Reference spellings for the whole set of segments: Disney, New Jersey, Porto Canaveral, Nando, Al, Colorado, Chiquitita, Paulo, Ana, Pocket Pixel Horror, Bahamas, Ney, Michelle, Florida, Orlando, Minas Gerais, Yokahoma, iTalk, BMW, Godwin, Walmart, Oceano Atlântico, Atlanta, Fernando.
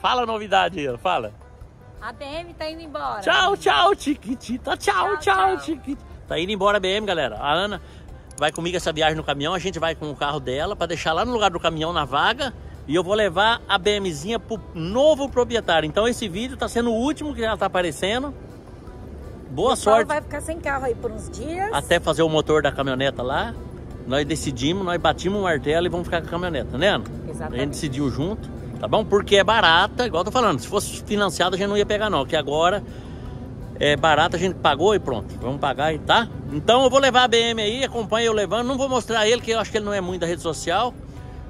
Fala a novidade, fala. A BM tá indo embora. Tchau, tchau, Chiquitita. Tchau, Chiquitita. Tá indo embora a BM, galera. A Ana vai comigo essa viagem no caminhão. A gente vai com o carro dela para deixar lá no lugar do caminhão na vaga. E eu vou levar a BMzinha pro novo proprietário. Então esse vídeo tá sendo o último que já tá aparecendo. Boa sorte. O Paulo vai ficar sem carro aí por uns dias. Até fazer o motor da caminhoneta lá. Nós decidimos, nós batimos o martelo e vamos ficar com a caminhoneta, né, Ana? Exatamente. A gente decidiu junto, tá bom? Porque é barata, igual eu tô falando. Se fosse financiada a gente não ia pegar não. Porque agora é barata, a gente pagou e pronto. Vamos pagar e tá? Então eu vou levar a BM aí, acompanha eu levando. Não vou mostrar ele, que eu acho que ele não é muito da rede social.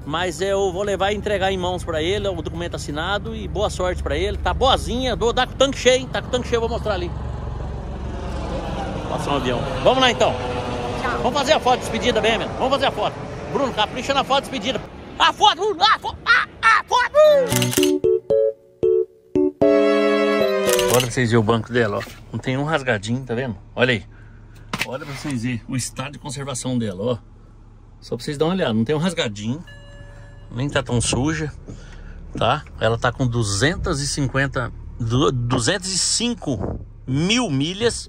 Mas eu vou levar e entregar em mãos pra ele, o documento assinado, e boa sorte pra ele. Tá boazinha, tá com o tanque cheio, hein? Tá com o tanque cheio, vou mostrar ali. Passou um avião. Vamos lá então. Tchau. Vamos fazer a foto de despedida, bem, meu. Vamos fazer a foto. Bruno, capricha na foto de despedida. A foto! A foto! A foto! Olha pra vocês verem o banco dela, ó. Não tem um rasgadinho, tá vendo? Olha aí. Olha pra vocês verem o estado de conservação dela, ó. Só pra vocês darem uma olhada. Não tem um rasgadinho. Nem tá tão suja, tá? Ela tá com 205 mil milhas,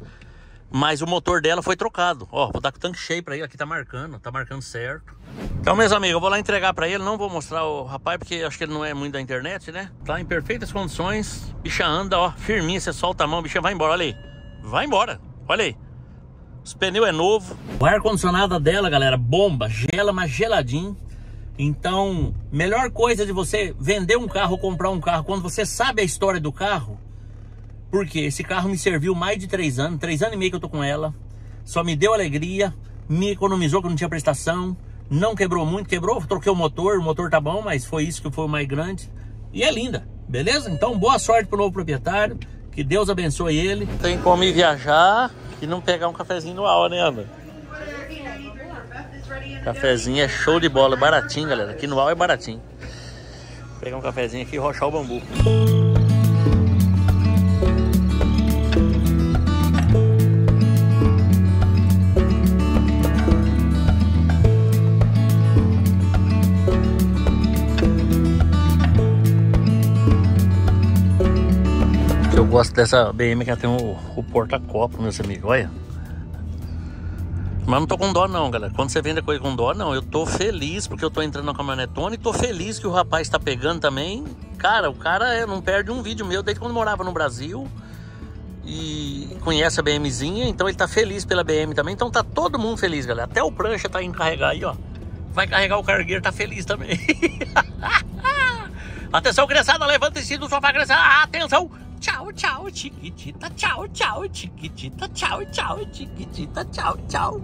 mas o motor dela foi trocado. Ó, vou dar com o tanque cheio pra ele, aqui tá marcando certo. Então, meus amigos, eu vou lá entregar pra ele, não vou mostrar o rapaz, porque acho que ele não é muito da internet, né? Tá em perfeitas condições, bicha anda, ó, firminha, você solta a mão, bicha vai embora, olha aí. Vai embora, olha aí. Os pneus é novo. O ar-condicionado dela, galera, bomba, gela, mas geladinho. Então, melhor coisa de você vender um carro, comprar um carro, quando você sabe a história do carro, porque esse carro me serviu mais de 3 anos e meio que eu tô com ela, só me deu alegria, me economizou que não tinha prestação, não quebrou muito, quebrou, troquei o motor tá bom, mas foi isso que foi o mais grande, e é linda, beleza? Então, boa sorte pro novo proprietário, que Deus abençoe ele. Tem como ir viajar e não pegar um cafezinho no Al, né, Ana? Cafezinho é show de bola, baratinho, galera. Aqui no Al é baratinho. Vou pegar um cafezinho aqui e rochar o bambu. Eu gosto dessa BM que ela tem o porta-copo, meus amigos. Olha. Mas não tô com dó não, galera. Quando você vende a coisa com dó, não. Eu tô feliz porque eu tô entrando na caminhonetona e tô feliz que o rapaz tá pegando também. Cara, o cara não perde um vídeo meu desde quando morava no Brasil. E conhece a BMzinha, então ele tá feliz pela BM também. Então tá todo mundo feliz, galera. Até o prancha tá indo carregar aí, ó. Vai carregar o cargueiro, tá feliz também. Atenção, criançada, levanta-se do sofá, criançada. Atenção! Tchau, tchau, Chiquitita, tchau, tchau, Chiquitita, tchau, tchau, Chiquitita, tchau, tchau.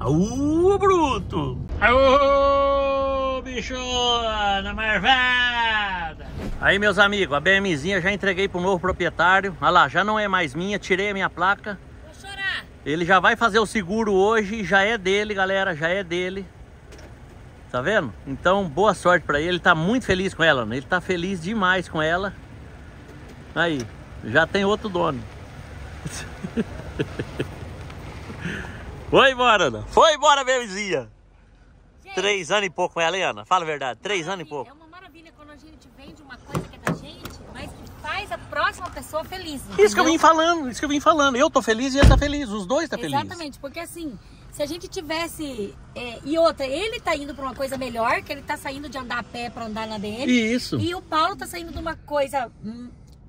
Aú, bruto! Aú, bichona marvada! Aí, meus amigos, a BMzinha já entreguei pro novo proprietário. Olha lá, já não é mais minha, tirei a minha placa. Vou chorar! Ele já vai fazer o seguro hoje, já é dele, galera, já é dele. Tá vendo? Então, boa sorte pra ele. Ele tá muito feliz com ela, né? Ele tá feliz demais com ela. Aí, já tem outro dono. Foi embora, Ana. Foi embora, bebezinha. 3 anos e pouco com ela, hein, Ana? Fala a verdade, 3 anos e pouco. É uma maravilha quando a gente vende uma coisa que é da gente, mas que faz a próxima pessoa feliz. Entendeu? Isso que eu vim falando, isso que eu vim falando. Eu tô feliz e ele tá feliz, os dois tá felizes. Exatamente, porque assim, se a gente tivesse... e outra, ele tá indo pra uma coisa melhor, que ele tá saindo de andar a pé pra andar na dele. Isso. E o Paulo tá saindo de uma coisa...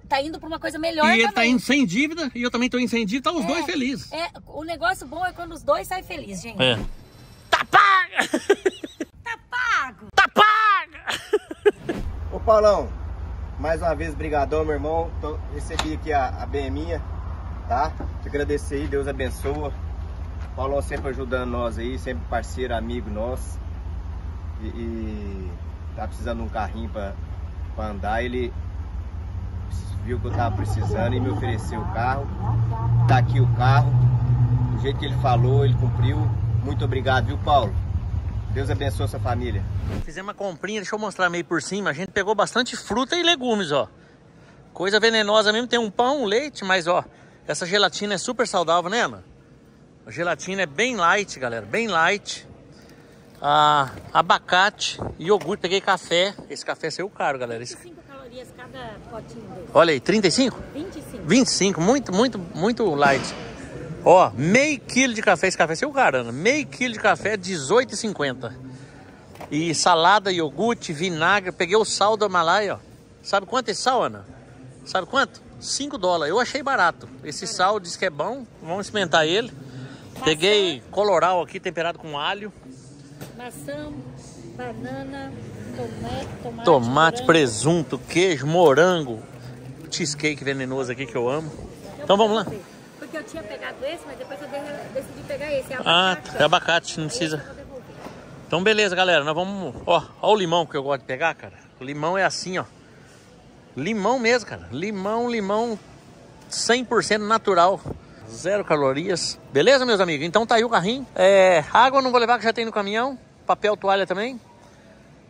tá indo pra uma coisa melhor. E ele também tá indo sem dívida e eu também tô indo sem dívida, tá os dois felizes. É, o negócio bom é quando os dois saem felizes, gente. É. Tá pago! Tá pago! Tá pago! Ô Paulão, mais uma vez, brigadão, meu irmão. Então, recebi aqui a BMinha, tá? Te agradecer aí, Deus abençoa. O Paulão sempre ajudando nós aí, sempre parceiro, amigo nosso. E tá precisando de um carrinho pra andar, ele... viu que eu tava precisando e me ofereceu o carro. Tá aqui o carro. Do jeito que ele falou, ele cumpriu. Muito obrigado, viu, Paulo? Deus abençoe sua família. Fizemos uma comprinha, deixa eu mostrar meio por cima. A gente pegou bastante fruta e legumes, ó. Coisa venenosa mesmo, tem um pão, um leite, mas ó, essa gelatina é super saudável, né, Ana? A gelatina é bem light, galera, bem light. Abacate, iogurte, peguei café. Esse café saiu caro, galera. 25 calorias cada potinho desse. Olha aí, 35? 25. 25, muito light. Ó, meio quilo de café, esse café saiu caro, Ana. Meio quilo de café, R$18,50. E salada, iogurte, vinagre. Peguei o sal do Himalaia, ó. Sabe quanto é esse sal, Ana? Sabe quanto? $5. Eu achei barato. Esse sal diz que é bom. Vamos experimentar ele. Peguei colorau aqui, temperado com alho. Maçã, banana, tomate, presunto, queijo, morango. Cheesecake venenoso aqui que eu amo. Então vamos lá. Porque eu tinha pegado esse, mas depois eu decidi pegar esse. É abacate. Ah, é abacate, não precisa. Então beleza, galera. Nós vamos... Ó o limão que eu gosto de pegar, cara. O limão é assim, ó. Limão mesmo, cara. Limão 100% natural. 0 calorias. Beleza, meus amigos? Então tá aí o carrinho. Água não vou levar, que já tem no caminhão. Papel, toalha também.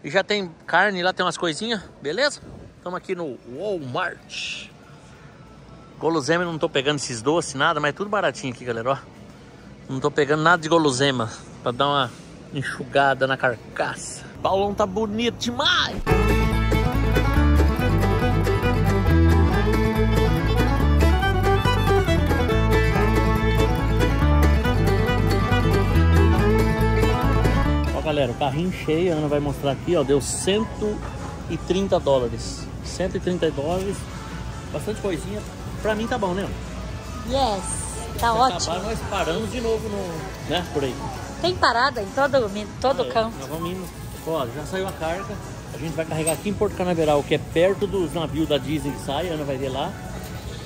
E já tem carne lá, tem umas coisinhas. Beleza? Estamos aqui no Walmart. Guloseima, não tô pegando esses doces, nada. Mas é tudo baratinho aqui, galera. Ó. Não tô pegando nada de guloseima. Pra dar uma enxugada na carcaça. O Paulão tá bonito demais. Galera, o carrinho cheio, a Ana vai mostrar aqui, ó, deu $130, bastante coisinha, pra mim tá bom, né? Yes, tá ótimo. Acabar, nós paramos de novo, no, né, por aí. Tem parada em todo canto. Nós vamos indo, ó, já saiu a carga, a gente vai carregar aqui em Porto Canaveral, que é perto dos navios da Disney que sai, a Ana vai ver lá,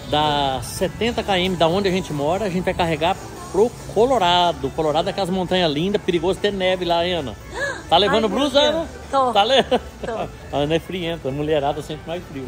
da 70 km da onde a gente mora, a gente vai carregar pro Colorado. Colorado é aquelas montanhas lindas, perigoso ter neve lá, Ana. Tá levando blusa, Ana? Tô. Tá levando. A Ana é frienta, a mulherada sempre mais frio.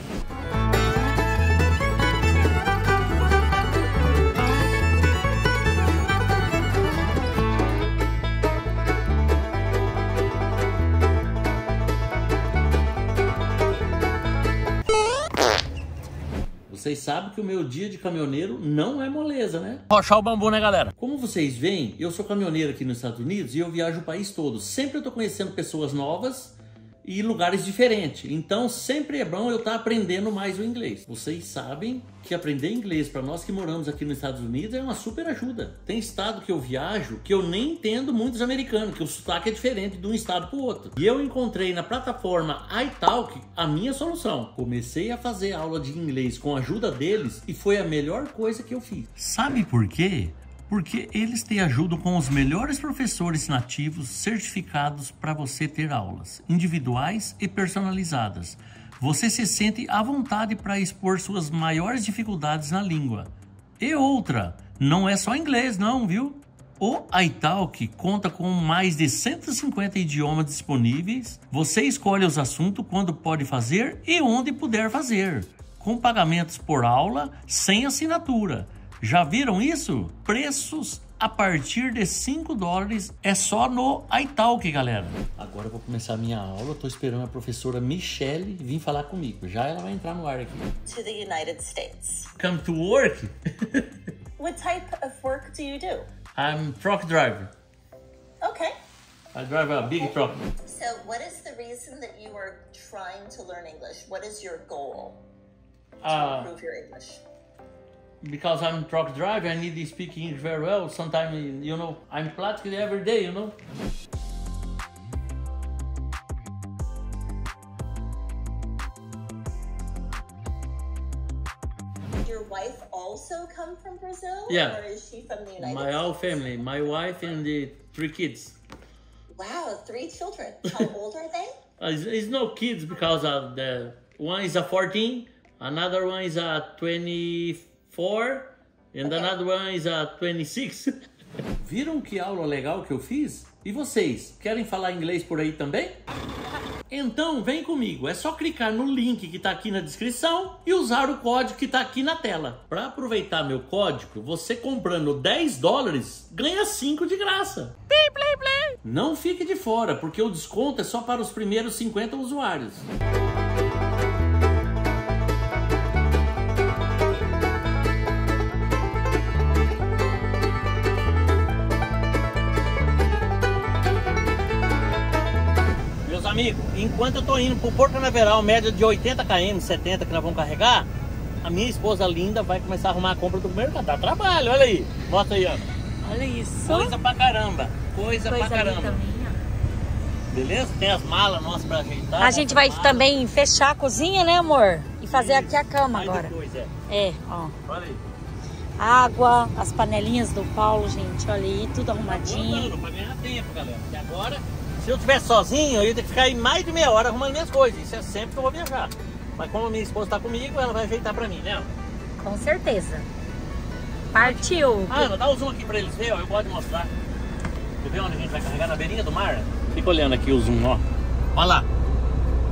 Vocês sabem que o meu dia de caminhoneiro não é moleza, né? Rochar o bambu, né, galera? Como vocês veem, eu sou caminhoneiro aqui nos Estados Unidos e eu viajo o país todo. Sempre eu tô conhecendo pessoas novas e lugares diferentes. Então, sempre é bom eu estar aprendendo mais o inglês. Vocês sabem que aprender inglês para nós que moramos aqui nos Estados Unidos é uma super ajuda. Tem estado que eu viajo que eu nem entendo muitos americanos, que o sotaque é diferente de um estado para o outro. E eu encontrei na plataforma iTalk a minha solução. Comecei a fazer aula de inglês com a ajuda deles e foi a melhor coisa que eu fiz. Sabe por quê? Porque eles te ajudam com os melhores professores nativos certificados para você ter aulas individuais e personalizadas. Você se sente à vontade para expor suas maiores dificuldades na língua. E outra, não é só inglês não, viu? O iTalk conta com mais de 150 idiomas disponíveis. Você escolhe os assuntos quando pode fazer e onde puder fazer. Com pagamentos por aula, sem assinatura. Já viram isso? Preços a partir de $5 é só no iTalk, galera. Agora eu vou começar a minha aula. Estou esperando a professora Michelle vir falar comigo. Já ela vai entrar no ar aqui. To the United States. Come to work? What type of work do you do? I'm truck driver. Okay. I drive a big truck. So what is the reason that you are trying to learn English? What is your goal to improve your English? Because I'm truck driver, I need to speak English very well. Sometimes, you know, I'm practicing every day, you know. Your wife also come from Brazil? Yeah. Or is she from the United States? My whole family, my wife and the 3 kids. Wow, 3 children. How old are they? It's no kids because of the one is a 14, another one is a 24. And another one is a 26. Viram que aula legal que eu fiz? E vocês, querem falar inglês por aí também? Então vem comigo, é só clicar no link que tá aqui na descrição e usar o código que tá aqui na tela. Para aproveitar meu código, você comprando $10, ganha 5 de graça. Plim, plim, plim. Não fique de fora, porque o desconto é só para os primeiros 50 usuários. amigo, enquanto eu tô indo pro Porto Canaveral, média de 80 km, 70 que nós vamos carregar, a minha esposa linda vai começar a arrumar a compra do mercado. Dá trabalho, olha aí. Bota aí, ó. Olha isso. Coisa pra caramba. Coisa pra caramba. Beleza? Tem as malas nossas pra ajeitar. A gente vai também fechar a cozinha, né, amor? E fazer aqui a cama agora. Depois, é, ó. Olha aí. Água, as panelinhas do Paulo, gente. Olha aí, tudo arrumadinho. Pra ganhar tempo, galera. Porque agora, se eu estivesse sozinho, eu ia ter que ficar aí mais de meia hora arrumando minhas coisas. Isso é sempre que eu vou viajar. Mas como a minha esposa tá comigo, ela vai ajeitar pra mim, né? Com certeza. Partiu. Ana, dá um zoom aqui pra eles verem, ó. Eu gosto de mostrar. Quer ver onde a gente vai carregar? Na beirinha do mar? Fica olhando aqui o zoom, ó. Olha lá.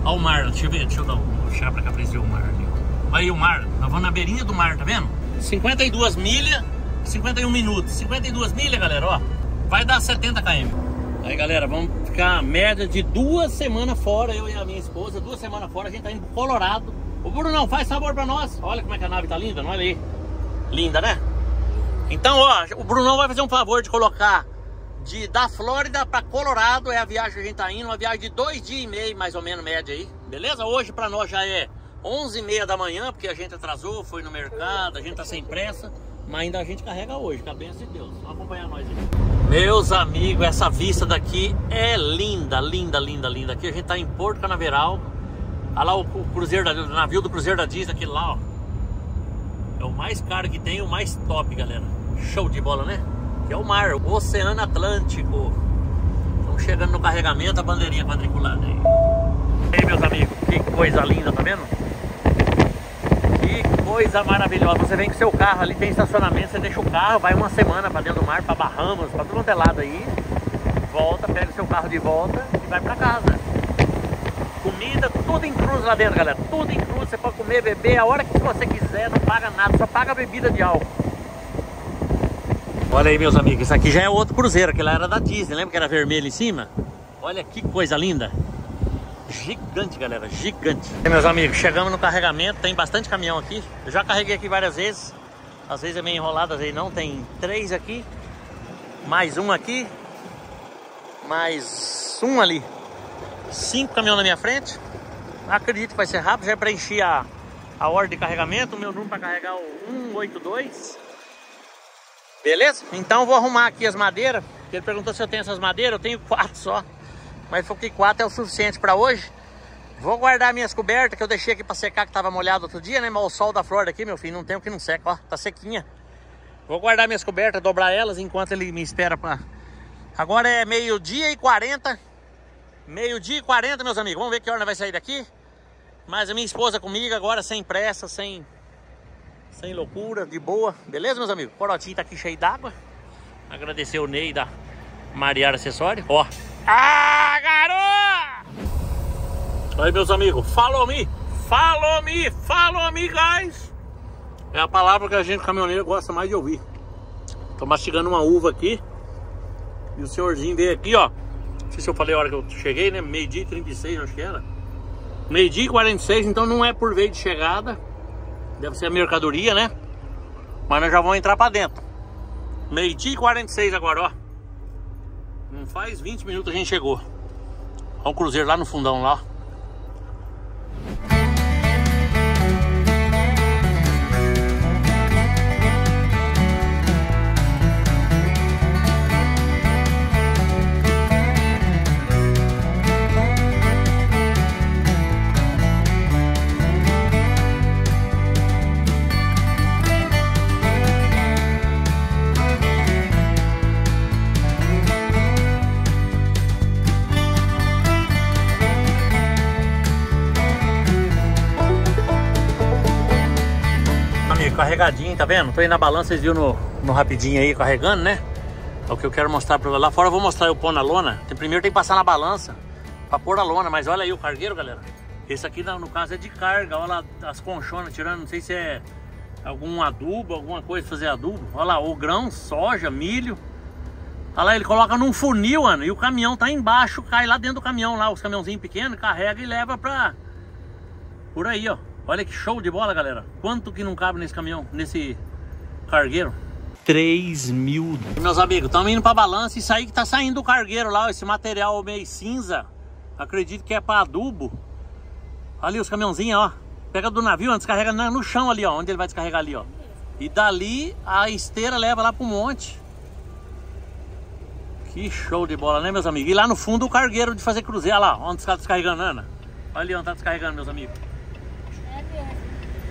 Olha o mar. Deixa eu ver. Deixa eu dar um chá pra cá pra eles verem o mar ali. Olha aí o mar. Nós vamos na beirinha do mar, tá vendo? 52 milhas, 51 minutos. 52 milhas, galera, ó. Vai dar 70 km. Aí, galera, vamos ficar a média de 2 semanas fora, eu e a minha esposa. 2 semanas fora, a gente tá indo pro Colorado. Ô, Brunão, faz sabor pra nós. Olha como é que a nave tá linda, olha aí. Linda, né? Então, ó, o Brunão vai fazer um favor de colocar da Flórida pra Colorado. É a viagem que a gente tá indo, uma viagem de 2 dias e meio, mais ou menos, média aí. Beleza? Hoje pra nós já é 11h30 da manhã, porque a gente atrasou, foi no mercado, a gente tá sem pressa, mas ainda a gente carrega hoje, com a bênção de Deus. Vamos acompanhar nós aí. Meus amigos, essa vista daqui é linda, linda, linda, linda. Aqui a gente tá em Porto Canaveral. Olha lá o cruzeiro, o navio do cruzeiro da Disney, aquele lá, ó. É o mais caro que tem, o mais top, galera. Show de bola, né? Que é o mar, o Oceano Atlântico. Estamos chegando no carregamento, a bandeirinha quadriculada aí. E aí, meus amigos, que coisa linda, tá vendo? Que coisa maravilhosa. Você vem com seu carro, ali tem estacionamento, você deixa o carro, vai 1 semana pra dentro do mar, pra Bahamas, pra tudo lado aí. Volta, pega o seu carro de volta e vai pra casa. Comida, tudo incluso lá dentro, galera. Tudo incluso, você pode comer, beber a hora que você quiser, não paga nada, só paga a bebida de álcool. Olha aí, meus amigos, isso aqui já é outro cruzeiro, que lá era da Disney, lembra que era vermelho em cima? Olha que coisa linda. Gigante, galera, gigante. E aí, meus amigos, chegamos no carregamento, tem bastante caminhão aqui. Eu já carreguei aqui várias vezes, às vezes é meio enrolado, às vezes não. Tem 3 aqui, mais um aqui, mais um ali. 5 caminhões na minha frente. Acredito que vai ser rápido. Já preenchi a ordem de carregamento. O meu número para carregar é o 182. Beleza? Então vou arrumar aqui as madeiras. Ele perguntou se eu tenho essas madeiras. Eu tenho 4 só. Mas falou que 4 é o suficiente para hoje. Vou guardar minhas cobertas que eu deixei aqui para secar, que estava molhado outro dia, né? Mas o sol da Flórida aqui, meu filho, não tem o que não seca. Ó, tá sequinha. Vou guardar minhas cobertas, dobrar elas enquanto ele me espera para... Agora é 12h40. 12h40, meus amigos. Vamos ver que hora vai sair daqui. Mas a minha esposa comigo agora, sem pressa, sem loucura, de boa. Beleza, meus amigos? O corotinho tá aqui cheio d'água. Agradecer o Ney da Mariara Acessório. Ó. Ah, garoto! Aí, meus amigos. Follow me. Follow me. Follow me, guys. É a palavra que a gente, caminhoneiro, gosta mais de ouvir. Tô mastigando uma uva aqui. E o senhorzinho veio aqui, ó. Não sei se eu falei a hora que eu cheguei, né? 12h36, acho que era. 12h46, então não é por vez de chegada. Deve ser a mercadoria, né? Mas nós já vamos entrar pra dentro. 12h46 agora, ó. Não faz 20 minutos a gente chegou. Olha o cruzeiro lá no fundão, lá, ó. Carregadinho, tá vendo? Tô aí na balança, vocês viram no rapidinho aí, carregando, né? É o que eu quero mostrar pra... Lá fora eu vou mostrar eu pôr na lona. Primeiro tem que passar na balança pra pôr a lona, mas olha aí o cargueiro, galera. Esse aqui, no caso, é de carga. Olha lá as conchonas tirando, não sei se é algum adubo, alguma coisa fazer adubo. Olha lá, o grão, soja, milho. Olha lá, ele coloca num funil, Ana, e o caminhão tá embaixo, cai lá dentro do caminhão, lá, os caminhãozinhos pequenos, carrega e leva pra... Por aí, ó. Olha que show de bola, galera. Quanto que não cabe nesse caminhão, nesse cargueiro? 3.000. Meus amigos, estamos indo pra balança. Isso aí que tá saindo do cargueiro lá, ó, esse material meio cinza. acredito que é para adubo. Ali os caminhãozinhos, ó, pega do navio, descarrega no chão ali, ó, onde ele vai descarregar ali, ó. E dali a esteira leva lá pro monte. Que show de bola, né, meus amigos? E lá no fundo o cargueiro de fazer cruzeiro. Olha lá, onde está descarregando, Ana. Olha ali onde está descarregando, meus amigos.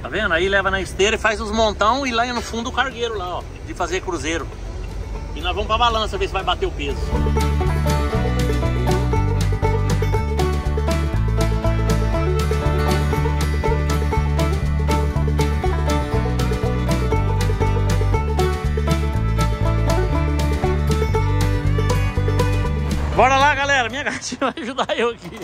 Tá vendo? Aí leva na esteira e faz os montão. E lá no fundo o cargueiro lá, ó, de fazer cruzeiro. E nós vamos pra balança ver se vai bater o peso. Bora lá, galera, minha gatinha vai ajudar eu aqui.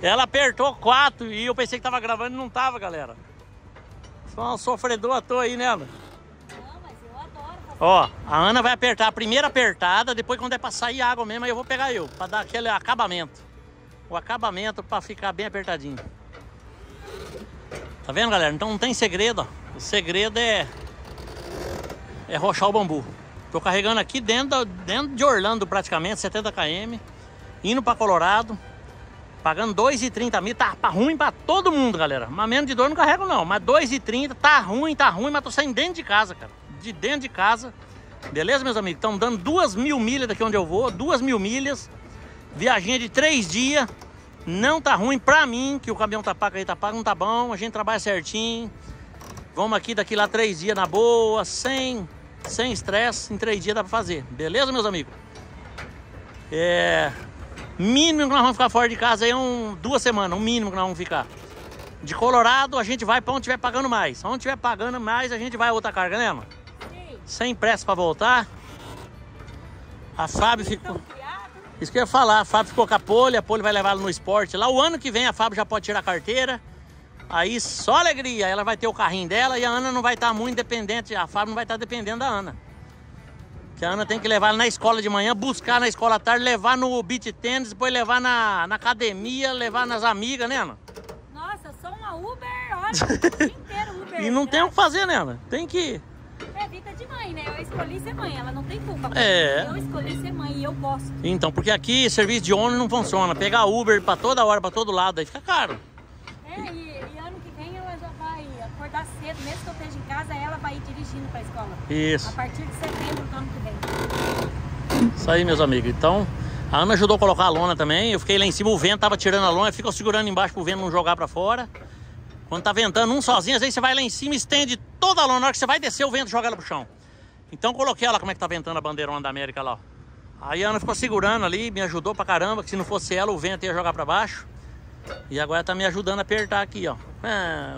Ela apertou 4 e eu pensei que tava gravando e não tava, galera. Só um sofredor à toa aí, né, Ana? Não, mas eu adoro. Ó, a Ana vai apertar a primeira apertada, depois quando é pra sair água mesmo, aí eu vou pegar eu, pra dar aquele acabamento. O acabamento pra ficar bem apertadinho. Tá vendo, galera? Então não tem segredo, ó. O segredo é rochar o bambu. Tô carregando aqui dentro de Orlando praticamente, 70 km, indo para Colorado, pagando 2,30 mil, tá ruim para todo mundo, galera. Mas menos de 2 não carrego não, mas 2,30 tá ruim, mas tô saindo dentro de casa, cara. De dentro de casa, beleza, meus amigos? Estão dando 2.000 milhas daqui onde eu vou, 2.000 milhas, viaginha de 3 dias, não tá ruim pra mim, que o caminhão tá pago aí, tá pago, não tá bom, a gente trabalha certinho, vamos aqui daqui lá 3 dias na boa, sem estresse, em 3 dias dá pra fazer, beleza, meus amigos? Mínimo que nós vamos ficar fora de casa aí é 2 semanas, o mínimo que nós vamos ficar. De Colorado a gente vai pra onde tiver pagando mais. Onde tiver pagando mais a gente vai a outra carga, né, mano? Sim. Sem pressa pra voltar. A Fábio ficou... Isso que eu ia falar, a Fábio ficou com a Polly vai levar ela no esporte. Lá o ano que vem a Fábio já pode tirar a carteira. Aí só alegria, ela vai ter o carrinho dela e a Ana não vai estar muito dependente, a Fábio não vai estar dependendo da Ana. Que a Ana tem que levar ela na escola de manhã, buscar na escola à tarde, levar no beach tênis, depois levar na academia, levar nas amigas, né, Ana? Nossa, eu sou uma Uber, olha, o dia inteiro Uber. E não tem o que fazer, né, Ana? Tem que... É vida de mãe, né? Eu escolhi ser mãe, ela não tem culpa. Eu escolhi ser mãe e eu gosto. Então, porque aqui serviço de ônibus não funciona, pegar Uber pra toda hora, pra todo lado, aí fica caro. Cedo, mesmo que eu esteja em casa, ela vai ir dirigindo para a escola. Isso. A partir de setembro do ano que vem. Isso aí, meus amigos. Então, a Ana ajudou a colocar a lona também. Eu fiquei lá em cima, o vento tava tirando a lona, ficou segurando embaixo pro vento não jogar para fora. Quando tá ventando um sozinho, às vezes você vai lá em cima, estende toda a lona. Na hora que você vai descer, o vento joga ela pro chão. Então, coloquei ela, como é que tá ventando a bandeirona da América lá. Aí a Ana ficou segurando ali, me ajudou para caramba, que se não fosse ela, o vento ia jogar para baixo. E agora tá me ajudando a apertar aqui, ó.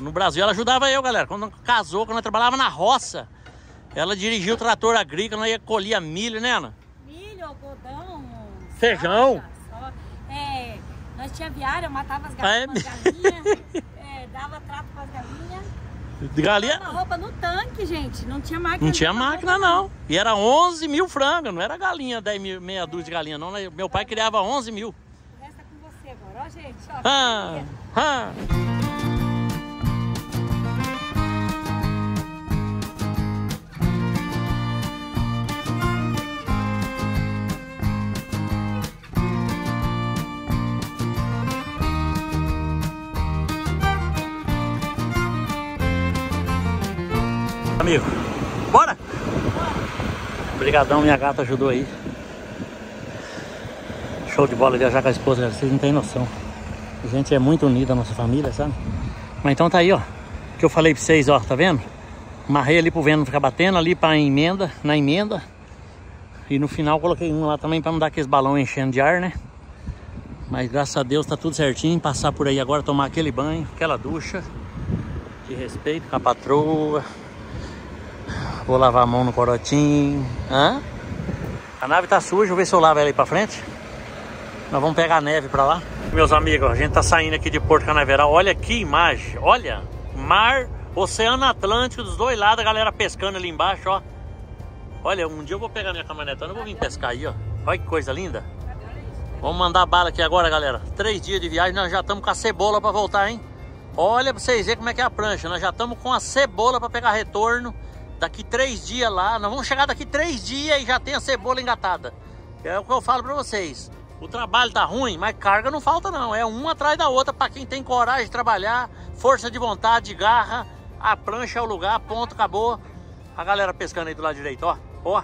No Brasil ela ajudava eu, galera. Quando casou, quando eu trabalhava na roça, ela dirigia o trator agrícola, ela colhia milho, né, Ana? Milho, algodão, feijão. Soja. Nós tinha viário, eu matava as galinhas, dava trato para as galinhas. Galinha? Roupa no tanque, gente. Não tinha máquina. Não tinha máquina, não. E era 11 mil frangos, não era galinha, 10 mil, meia dúzia de galinha, não. Meu pai criava 11 mil. Ó, gente, ó. Amigo, bora? Obrigadão, minha gata ajudou aí. Show de bola viajar com a esposa, galera. Vocês não tem noção. A gente é muito unida, a nossa família, sabe? Mas então tá aí, ó. Que eu falei pra vocês, ó. Tá vendo? Amarrei ali pro vento não ficar batendo. Ali pra emenda, na emenda. E no final coloquei um lá também pra não dar aqueles balões enchendo de ar, né? Mas graças a Deus tá tudo certinho. Passar por aí agora, tomar aquele banho, aquela ducha. De respeito com a patroa. Vou lavar a mão no corotinho. Hã? A nave tá suja. Vou ver se eu lavo ela aí pra frente. Nós vamos pegar a neve pra lá. Meus amigos, a gente tá saindo aqui de Porto Canaveral. Olha que imagem, olha. Mar, Oceano Atlântico dos dois lados. A galera pescando ali embaixo, ó. Olha, um dia eu vou pegar minha caminhonetona, eu vou vir pescar aí, ó. Olha que coisa linda. Vamos mandar bala aqui agora, galera. 3 dias de viagem, nós já estamos com a cebola pra voltar, hein. Olha pra vocês verem como é que é a prancha. Nós já estamos com a cebola pra pegar retorno. Daqui 3 dias lá. Nós vamos chegar daqui 3 dias e já tem a cebola engatada. É o que eu falo pra vocês. O trabalho tá ruim, mas carga não falta não. É uma atrás da outra para quem tem coragem de trabalhar, força de vontade, garra. A prancha é o lugar, ponto, acabou. A galera pescando aí do lado direito, ó. Ó.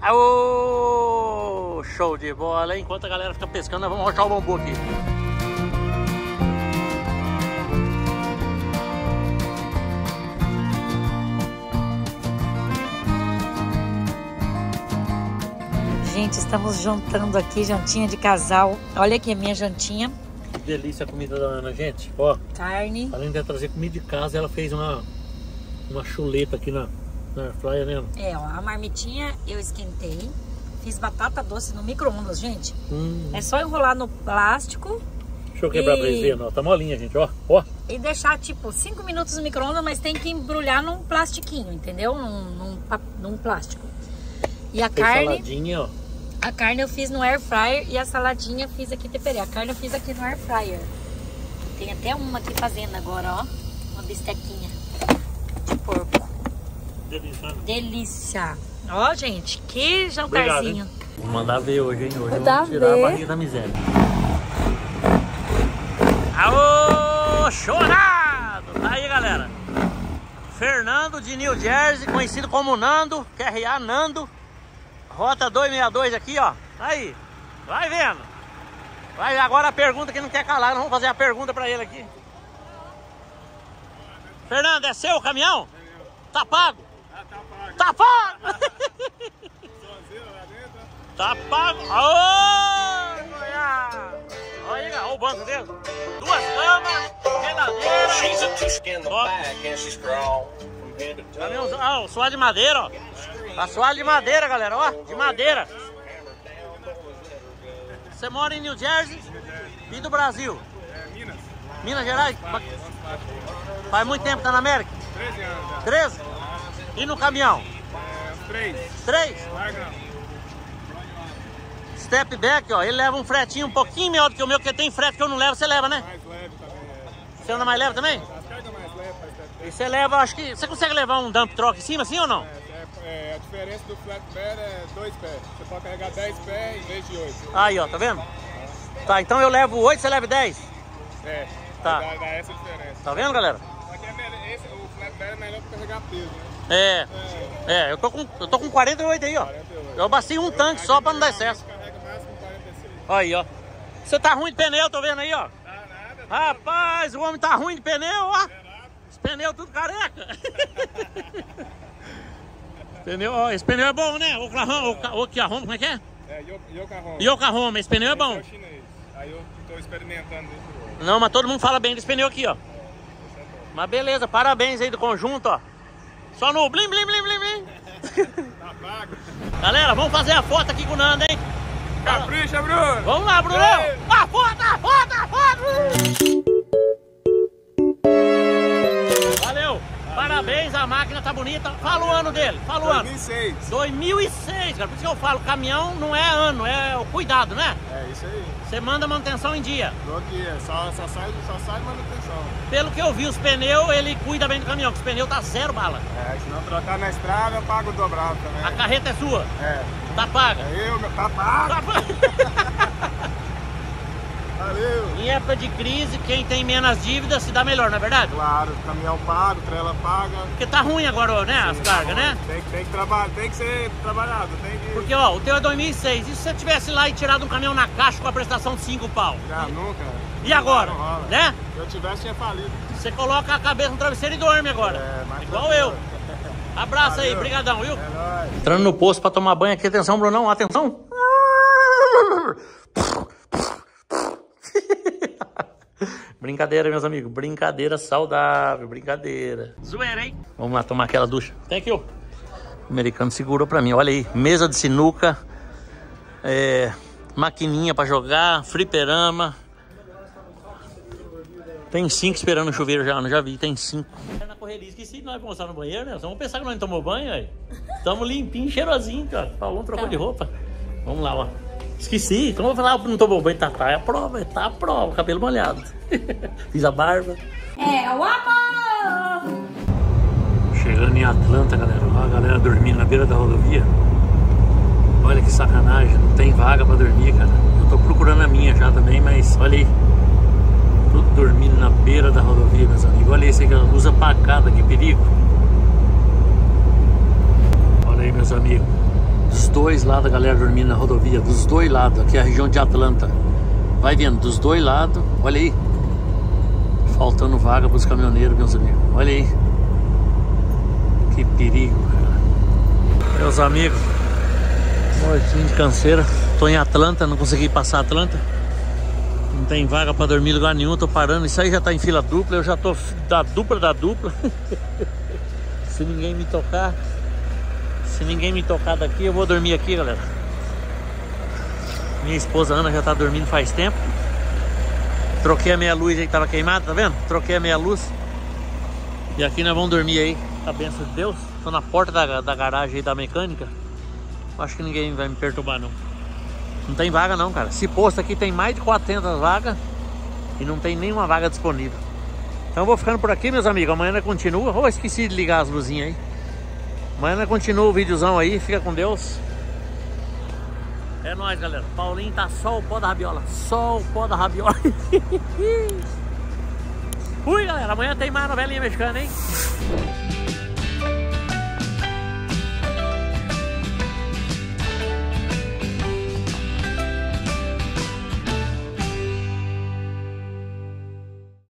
Aô! Show de bola, hein? Enquanto a galera fica pescando, nós vamos rochar o bambu aqui. Gente, estamos jantando aqui, jantinha de casal. Olha aqui a minha jantinha. Que delícia a comida da Ana, gente. Ó, carne. Além de trazer comida de casa, ela fez uma chuleta aqui na airfryer, né? É, ó, a marmitinha eu esquentei. Fiz batata doce no micro-ondas, gente. É só enrolar no plástico. Deixa eu quebrar pra eles verem, ó. Tá molinha, gente, ó. Ó. E deixar, tipo, 5 minutos no micro-ondas, mas tem que embrulhar num plastiquinho, entendeu? Num plástico. E a carne... Saladinha, ó. A carne eu fiz no airfryer e a saladinha fiz aqui, temperei. A carne eu fiz aqui no airfryer. Tem até uma aqui fazendo agora, ó. Uma bistequinha de porco. Delícia. Delícia. Ó, gente, que jantarzinho. Obrigado, vou mandar ver hoje, hein? Hoje vamos tirar a barriga da miséria. Aô, chorado! Tá aí, galera. Fernando de New Jersey, conhecido como Nando, QRA Nando. Rota 262 aqui, ó. Aí, vai vendo. Vai, agora a pergunta que não quer calar. Nós vamos fazer a pergunta pra ele aqui. Fernando, é seu o caminhão? É meu. Tá pago? Tá pago! Sozinho lá dentro? Tá pago! Aô! Olha aí, ó, o banco dele. 2 camas, redadeira. Ah, suave de madeira, ó. Tá suave de madeira, galera, ó. De madeira. Você mora em New Jersey? E do Brasil? É, Minas. Minas Gerais? Faz muito tempo que tá na América? 13 anos já. 13? E no caminhão? 3. Step back, ó. Ele leva um fretinho um pouquinho melhor do que o meu, porque tem frete que eu não levo, você leva, né? Mais leve também. Você anda mais leve também? As cargas mais leves para step back. E você leva, acho que... Você consegue levar um dump truck em cima, assim ou não? É, a diferença do flatbed é 2 pés. Você pode carregar 10 pés em vez de 8. Aí, ó, tá vendo? É. Tá, então eu levo 8, você leva 10? É. Tá. Dá essa diferença. Tá vendo, galera? O flatbed é melhor para carregar peso, né? É, eu tô com 48 aí, ó. 48. Eu bastei um tanque só pra não dar excesso. Aí, ó. Você tá ruim de pneu, tô vendo aí, ó. Tá nada. Rapaz, o homem tá ruim de pneu, ó. Os pneus tudo careca. Pneu, ó, esse pneu é bom, né? Oklahoma, como é que é? É, Yokahoma. Yokahoma, esse pneu é bom. Esse é o chinês. Aí eu tô experimentando isso. Não, mas todo mundo fala bem desse pneu aqui, ó. É, mas beleza, parabéns aí do conjunto, ó. Só no blim, blim, blim, blim, blim. Tá pago. Galera, vamos fazer a foto aqui com o Nando, hein? Capricha, Bruno. Vamos lá, Bruno. É. A foto, a foto, a foto. Valeu. Parabéns, a máquina tá bonita. Fala o ano dele, fala o ano. 2006. 2006, cara. Por isso que eu falo, caminhão não é ano, é o cuidado, né? É isso aí. Você manda manutenção em dia. Todo dia, só sai manutenção. Pelo que eu vi, os pneus, ele cuida bem do caminhão, porque os pneus tá 0 bala. É, se não trocar na estrada, eu pago o dobrado também. A carreta é sua? É. Tá paga? É eu, meu, tá paga. Tá paga. Valeu. Em época de crise, quem tem menos dívidas se dá melhor, não é verdade? Claro, caminhão pago, trela paga. Porque tá ruim agora, né? Sim, as cargas, né? Tem que ser trabalhado, tem que... Porque, ó, o teu é 2006. E se você tivesse lá e tirado um caminhão na caixa com a prestação de 5 pau? Já, nunca. E agora? Né? Se eu tivesse, tinha falido. Você coloca a cabeça no travesseiro e dorme agora. É, mas igual eu. Abraço. Valeu. Aí, brigadão, viu? É nóis. Entrando no posto pra tomar banho aqui. Atenção, Brunão, atenção. Brincadeira, meus amigos. Brincadeira saudável. Brincadeira. Zoeira, hein? Vamos lá tomar aquela ducha. Thank you. O americano segurou pra mim. Olha aí. Mesa de sinuca. Maquininha pra jogar. Fliperama. Tem 5 esperando o chuveiro já. Não, já vi. Tem 5. Na correria, esqueci de nós almoçar no banheiro, né? Só vamos pensar que nós não tomamos banho, aí. Estamos limpinhos, cheirosinhos, cara. Paulo trocou de roupa. Vamos lá, ó. Esqueci, então eu vou falar, não tomou banho, tá a prova, cabelo molhado. Fiz a barba. É o amor! Chegando em Atlanta, galera, ó, a galera dormindo na beira da rodovia. Olha que sacanagem, não tem vaga pra dormir, cara. Eu tô procurando minha já também, mas olha aí, tudo dormindo na beira da rodovia, meus amigos. Olha esse aqui, luz apagada, que perigo. Olha aí, meus amigos, dos dois lados a galera dormindo na rodovia, dos dois lados, aqui é a região de Atlanta. Vai vendo, dos dois lados, olha aí, faltando vaga para os caminhoneiros, meus amigos, olha aí, que perigo, cara. Meus amigos, mortinho de canseira, tô em Atlanta, não consegui passar Atlanta, não tem vaga para dormir em lugar nenhum, tô parando, isso aí já tá em fila dupla, eu já tô da dupla, se ninguém me tocar, se ninguém me tocar daqui, eu vou dormir aqui, galera. Minha esposa Ana já tá dormindo faz tempo. Troquei a meia luz aí que tava queimada, tá vendo? Troquei a meia luz. E aqui nós vamos dormir aí, com a benção de Deus. Tô na porta da garagem aí da mecânica. Acho que ninguém vai me perturbar, não. Não tem vaga não, cara. Esse posto aqui tem mais de 400 vagas e não tem nenhuma vaga disponível. Então eu vou ficando por aqui, meus amigos. Amanhã nós continua. Oh, esqueci de ligar as luzinhas aí. Amanhã nós continua o videozão aí. Fica com Deus. É nóis, galera. Paulinho tá só o pó da rabiola. Só o pó da rabiola. Fui, galera. Amanhã tem mais novelinha mexicana, hein?